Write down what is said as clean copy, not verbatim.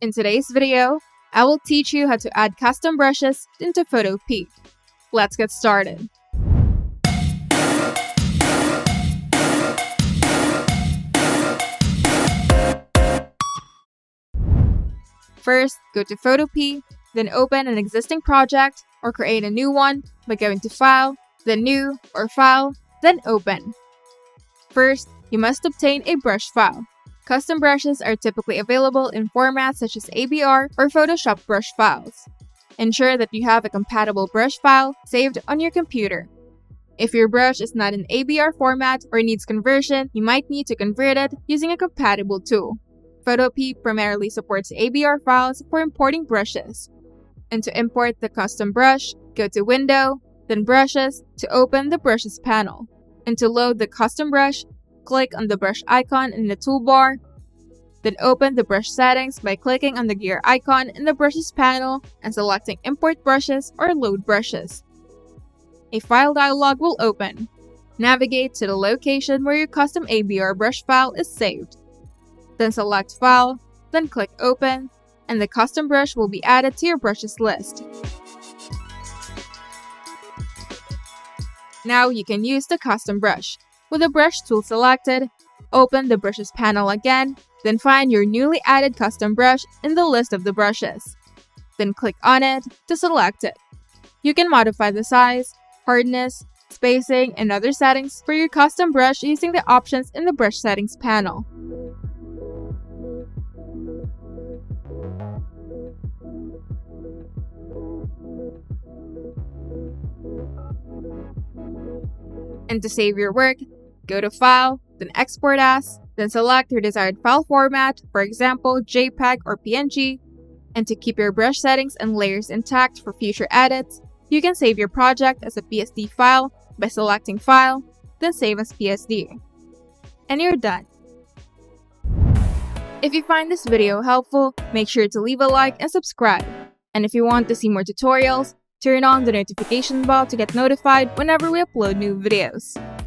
In today's video, I will teach you how to add custom brushes into Photopea. Let's get started. First, go to Photopea, then open an existing project or create a new one by going to File, then New or File, then Open. First, you must obtain a brush file. Custom brushes are typically available in formats such as ABR or Photoshop brush files. Ensure that you have a compatible brush file saved on your computer. If your brush is not in ABR format or needs conversion, you might need to convert it using a compatible tool. Photopea primarily supports ABR files for importing brushes. And to import the custom brush, go to Window, then Brushes to open the Brushes panel. And to load the custom brush, click on the brush icon in the toolbar, then open the brush settings by clicking on the gear icon in the brushes panel and selecting Import Brushes or Load Brushes. A file dialog will open. Navigate to the location where your custom ABR brush file is saved. Then select File, then click Open, and the custom brush will be added to your brushes list. Now you can use the custom brush. With the brush tool selected, open the brushes panel again, then find your newly added custom brush in the list of the brushes. Then click on it to select it. You can modify the size, hardness, spacing, and other settings for your custom brush using the options in the brush settings panel. And to save your work, go to File, then Export As, then select your desired file format, for example JPEG or PNG, and to keep your brush settings and layers intact for future edits, you can save your project as a PSD file by selecting File, then Save as PSD. And you're done. If you find this video helpful, make sure to leave a like and subscribe. And if you want to see more tutorials, turn on the notification bell to get notified whenever we upload new videos.